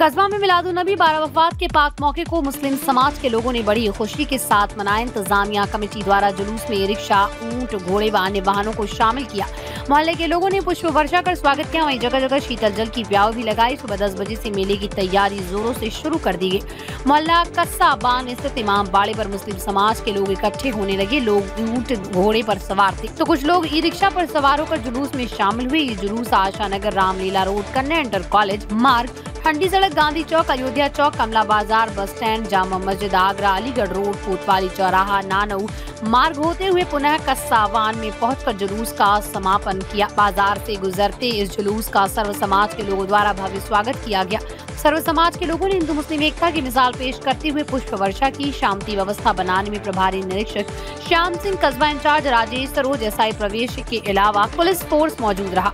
कस्बा में मिलाद-उन-नबी 12 वफात के पाक मौके को मुस्लिम समाज के लोगों ने बड़ी खुशी के साथ मनाया। इंतजामिया कमेटी द्वारा जुलूस में रिक्शा, ऊंट, घोड़े व अन्य वाहनों को शामिल किया। मोहल्ले के लोगों ने पुष्प वर्षा कर स्वागत किया। वहीं जगह जगह शीतल जल की प्याव भी लगाई। सुबह 10 बजे से मेले की तैयारी जोरों से शुरू कर दी गई। मोहल्ला कस्सा बान स्थित इमाम बाड़े पर मुस्लिम समाज के लोग इकट्ठे होने लगे। लोग ऊंट घोड़े पर सवार थे तो कुछ लोग ई रिक्शा पर सवार होकर जुलूस में शामिल हुए। ये जुलूस Asha Nagar, Ramlila road, Kanya inter college मार्ग, ठंडी सड़क, गांधी चौक, अयोध्या चौक, कमला बाजार, bus stand, Jama Masjid, Agra, Aligarh road, कोतवाली चौराहा, नानऊ मार्ग होते हुए पुनः कस्सावान में पहुंचकर जुलूस का समापन किया। बाजार से गुजरते इस जुलूस का सर्व समाज के लोगों द्वारा भव्य स्वागत किया गया। सर्व समाज के लोगों ने हिंदू मुस्लिम एकता की मिसाल पेश करते हुए पुष्प वर्षा की। शांति व्यवस्था बनाने में प्रभारी निरीक्षक श्याम सिंह, कस्बा इंचार्ज राजेश सरोद, एसआई प्रवेश के अलावा पुलिस फोर्स मौजूद रहा।